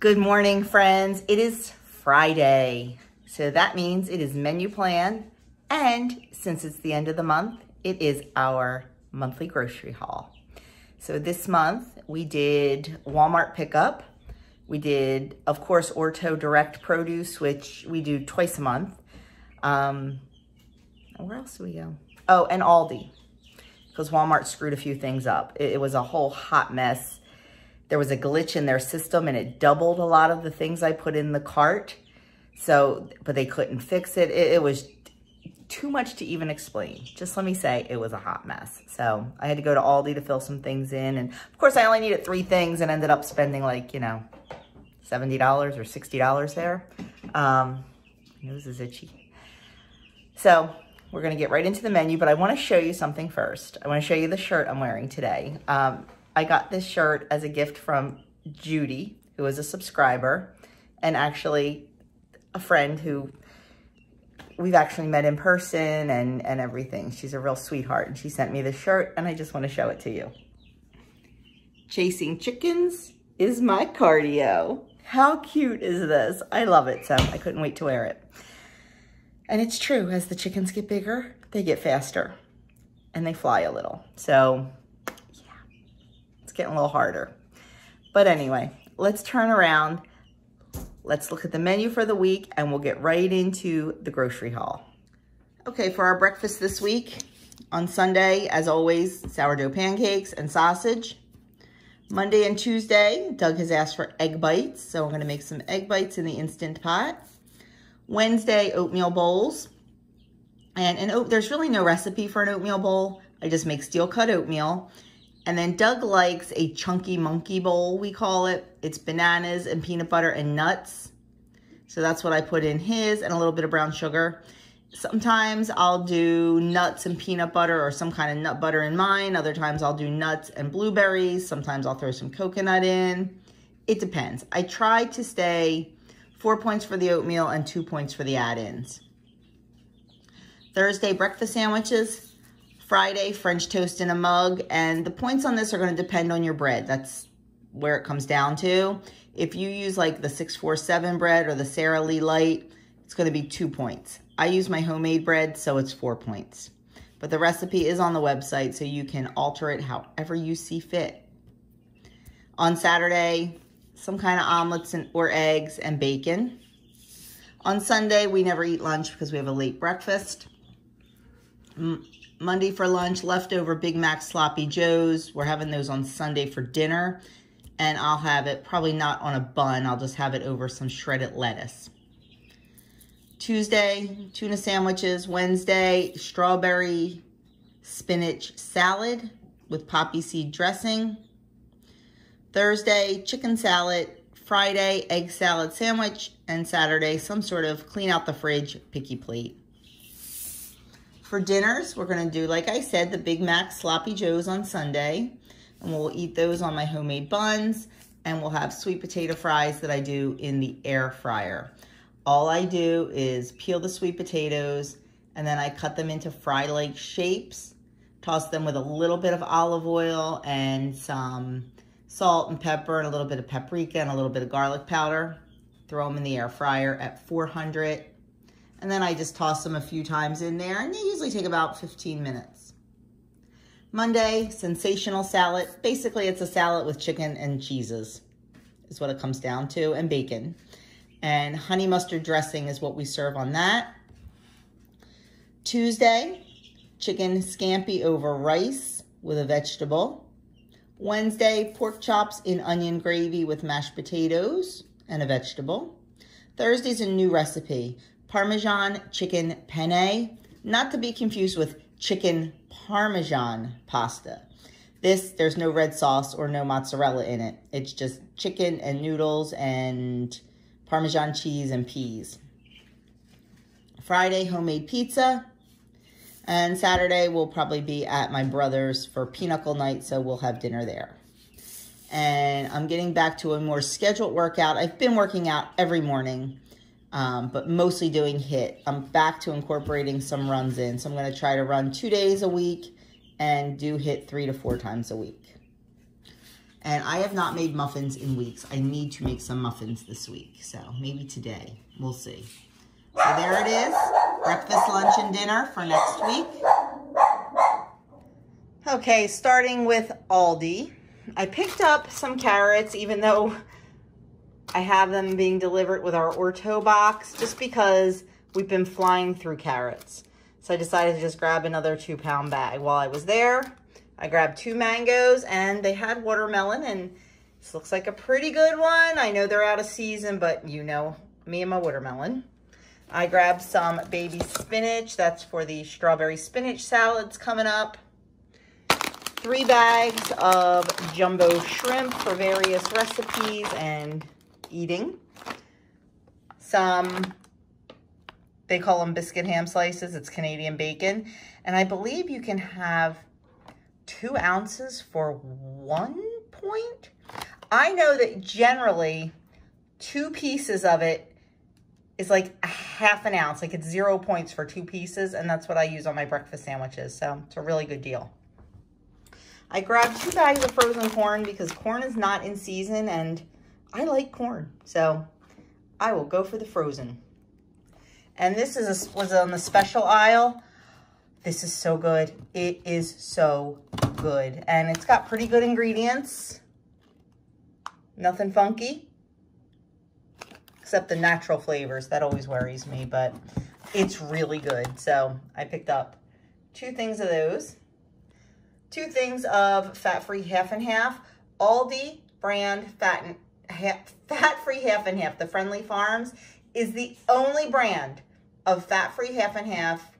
Good morning, friends. It is Friday, so that means it is menu plan, and since it's the end of the month, it is our monthly grocery haul. So this month, we did Walmart pickup. We did, of course, Orto Direct Produce, which we do twice a month. Where else do we go? Oh, and Aldi, because Walmart screwed a few things up. It was a whole hot mess. There was a glitch in their system and it doubled a lot of the things I put in the cart. So, but they couldn't fix it. It was too much to even explain. Just let me say, it was a hot mess. So I had to go to Aldi to fill some things in. And of course I only needed 3 things and ended up spending like, you know, $70 or $60 there. My nose is itchy. So we're gonna get right into the menu, but I wanna show you something first. I wanna show you the shirt I'm wearing today. I got this shirt as a gift from Judy, who is a subscriber, and actually a friend who we've actually met in person and everything. She's a real sweetheart, and she sent me this shirt, and I just want to show it to you. Chasing chickens is my cardio. How cute is this? I love it, so I couldn't wait to wear it. And it's true, as the chickens get bigger, they get faster, and they fly a little. So getting a little harder. But anyway, let's turn around. Let's look at the menu for the week and we'll get right into the grocery haul. Okay, for our breakfast this week, on Sunday, as always, sourdough pancakes and sausage. Monday and Tuesday, Doug has asked for egg bites, so I'm gonna make some egg bites in the Instant Pot. Wednesday, oatmeal bowls. And there's really no recipe for an oatmeal bowl. I just make steel cut oatmeal. And then Doug likes a chunky monkey bowl, we call it. It's bananas and peanut butter and nuts. So that's what I put in his, and a little bit of brown sugar. Sometimes I'll do nuts and peanut butter or some kind of nut butter in mine. Other times I'll do nuts and blueberries. Sometimes I'll throw some coconut in. It depends. I try to stay 4 points for the oatmeal and 2 points for the add-ins. Thursday, breakfast sandwiches. Friday, French toast in a mug, and the points on this are going to depend on your bread. That's where it comes down to. If you use like the 647 bread or the Sara Lee light, it's going to be 2 points. I use my homemade bread, so it's 4 points. But the recipe is on the website, so you can alter it however you see fit. On Saturday, some kind of omelets or eggs and bacon. On Sunday, we never eat lunch because we have a late breakfast. Monday for lunch, leftover Big Mac Sloppy Joes. We're having those on Sunday for dinner, and I'll have it probably not on a bun. I'll just have it over some shredded lettuce. Tuesday, tuna sandwiches. Wednesday, strawberry spinach salad with poppy seed dressing. Thursday, chicken salad. Friday, egg salad sandwich. And Saturday, some sort of clean out the fridge picky plate. For dinners, we're gonna do, like I said, the Big Mac Sloppy Joes on Sunday, and we'll eat those on my homemade buns, and we'll have sweet potato fries that I do in the air fryer. All I do is peel the sweet potatoes, and then I cut them into fry-like shapes, toss them with a little bit of olive oil and some salt and pepper and a little bit of paprika and a little bit of garlic powder, throw them in the air fryer at 400. And then I just toss them a few times in there, and they usually take about 15 minutes. Monday, sensational salad. Basically, it's a salad with chicken and cheeses is what it comes down to, and bacon. And honey mustard dressing is what we serve on that. Tuesday, chicken scampi over rice with a vegetable. Wednesday, pork chops in onion gravy with mashed potatoes and a vegetable. Thursday's a new recipe. Parmesan chicken penne, not to be confused with chicken Parmesan pasta. There's no red sauce or no mozzarella in it. It's just chicken and noodles and Parmesan cheese and peas. Friday, homemade pizza. And Saturday, we'll probably be at my brother's for pinochle night, so we'll have dinner there. And I'm getting back to a more scheduled workout. I've been working out every morning. But mostly doing HIIT. I'm back to incorporating some runs in. So I'm going to try to run 2 days a week and do HIIT 3 to 4 times a week. And I have not made muffins in weeks. I need to make some muffins this week. So maybe today. We'll see. So there it is. Breakfast, lunch, and dinner for next week. Okay, starting with Aldi. I picked up some carrots, even though I have them being delivered with our Orto box, just because we've been flying through carrots. So I decided to just grab another 2-pound bag. While I was there, I grabbed 2 mangoes, and they had watermelon, and this looks like a pretty good one. I know they're out of season, but you know me and my watermelon. I grabbed some baby spinach. That's for the strawberry spinach salads coming up. 3 bags of jumbo shrimp for various recipes and eating. Some, they call them biscuit ham slices. It's Canadian bacon. And I believe you can have 2 ounces for 1 point. I know that generally 2 pieces of it is like a half an ounce. Like it's 0 points for 2 pieces. And that's what I use on my breakfast sandwiches. So it's a really good deal. I grabbed 2 bags of frozen corn because corn is not in season and I like corn. So I will go for the frozen. And this is was on the special aisle. This is so good. It is so good. And it's got pretty good ingredients. Nothing funky. Except the natural flavors. That always worries me, but it's really good. So I picked up 2 things of those. 2 things of fat-free half and half. Aldi brand fat-free half and half. The Friendly Farms is the only brand of fat-free half and half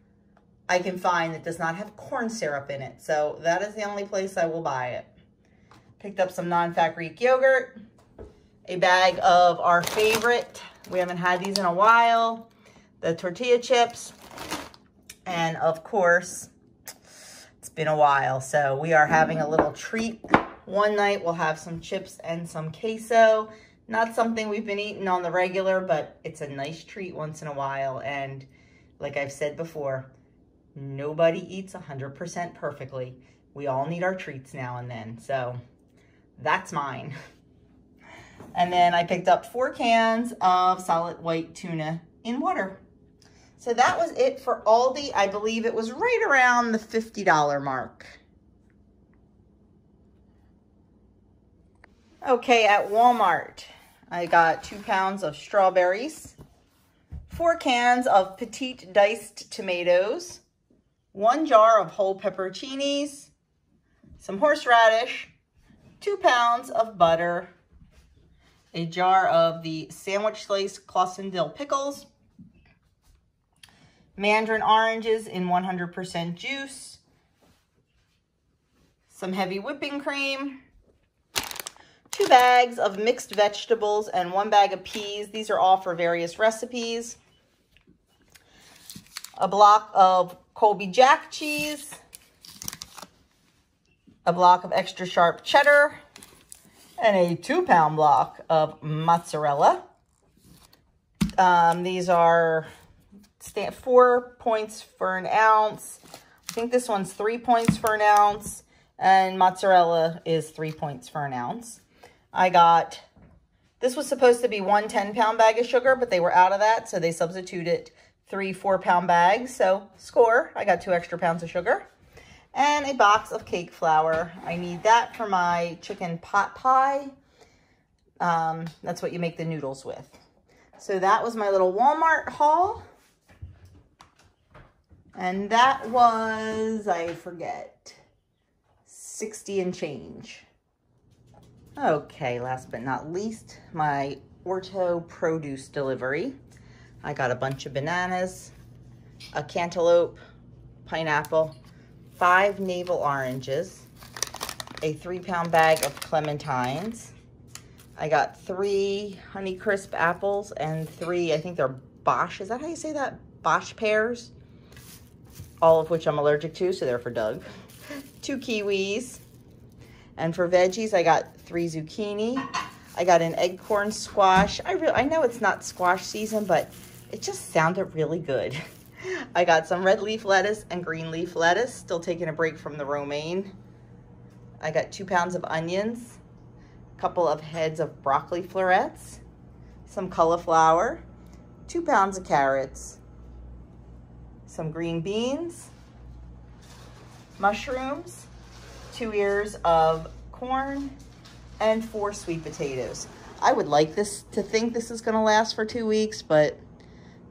I can find that does not have corn syrup in it. So that is the only place I will buy it. Picked up some non-fat Greek yogurt, a bag of our favorite, we haven't had these in a while, the tortilla chips, and of course, it's been a while. So we are having a little treat. One night we'll have some chips and some queso. Not something we've been eating on the regular, but it's a nice treat once in a while. And like I've said before, nobody eats 100% perfectly. We all need our treats now and then. So that's mine. And then I picked up 4 cans of solid white tuna in water. So that was it for Aldi. I believe it was right around the $50 mark. Okay, at Walmart, I got 2 pounds of strawberries, 4 cans of petite diced tomatoes, 1 jar of whole pepperoncinis, some horseradish, 2 pounds of butter, a jar of the sandwich slice Claussen dill pickles, mandarin oranges in 100% juice, some heavy whipping cream, 2 bags of mixed vegetables and 1 bag of peas. These are all for various recipes. A block of Colby Jack cheese. A block of extra sharp cheddar. And a 2-pound block of mozzarella. These are 4 points for an ounce. I think this one's 3 points for an ounce. And mozzarella is 3 points for an ounce. I got, this was supposed to be 1 10-pound bag of sugar, but they were out of that, so they substituted 3 4-pound bags. So score, I got 2 extra pounds of sugar. And a box of cake flour. I need that for my chicken pot pie. That's what you make the noodles with. So that was my little Walmart haul. And that was, I forget, 60 and change. Okay, last but not least, my Orto produce delivery. I got a bunch of bananas, a cantaloupe, pineapple, 5 navel oranges, a 3-pound bag of clementines. I got 3 Honeycrisp apples and 3, I think they're Bosc, is that how you say that? Bosc pears, all of which I'm allergic to, so they're for Doug. 2 kiwis. And for veggies, I got 3 zucchini. I got an eggcorn squash. I know it's not squash season, but it just sounded really good. I got some red leaf lettuce and green leaf lettuce, still taking a break from the romaine. I got 2 pounds of onions, a couple of heads of broccoli florets, some cauliflower, 2 pounds of carrots, some green beans, mushrooms, 2 ears of corn, and 4 sweet potatoes. I would like this to think this is gonna last for 2 weeks, but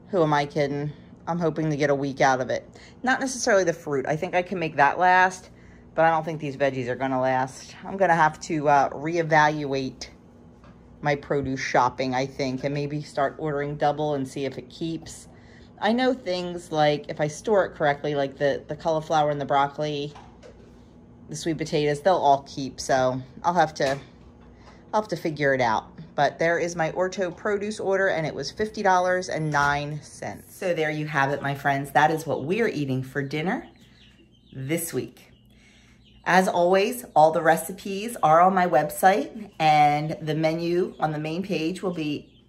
who am I kidding? I'm hoping to get a week out of it. Not necessarily the fruit. I think I can make that last, but I don't think these veggies are gonna last. I'm gonna have to reevaluate my produce shopping, I think, and maybe start ordering double and see if it keeps. I know things like, if I store it correctly, like the cauliflower and the broccoli, the sweet potatoes, they'll all keep, so I'll have to figure it out. But there is my Orto produce order, and it was $50.09. So there you have it, my friends. That is what we're eating for dinner this week. As always, all the recipes are on my website, and the menu on the main page will be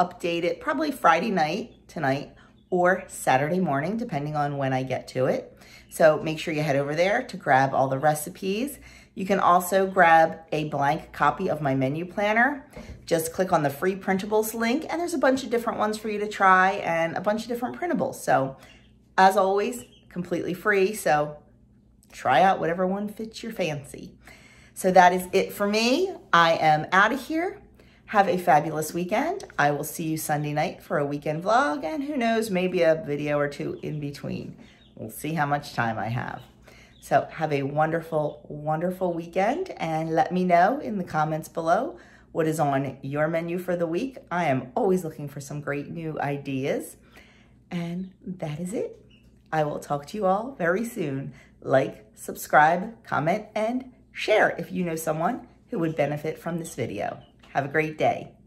updated probably Friday night, tonight, or Saturday morning, depending on when I get to it. So make sure you head over there to grab all the recipes. You can also grab a blank copy of my menu planner. Just click on the free printables link, and there's a bunch of different ones for you to try and a bunch of different printables. So as always, completely free. So try out whatever one fits your fancy. So that is it for me. I am out of here. Have a fabulous weekend. I will see you Sunday night for a weekend vlog, and who knows, maybe a video or two in between. We'll see how much time I have. So have a wonderful, wonderful weekend, and let me know in the comments below what is on your menu for the week. I am always looking for some great new ideas. And that is it. I will talk to you all very soon. Like, subscribe, comment, and share if you know someone who would benefit from this video. Have a great day.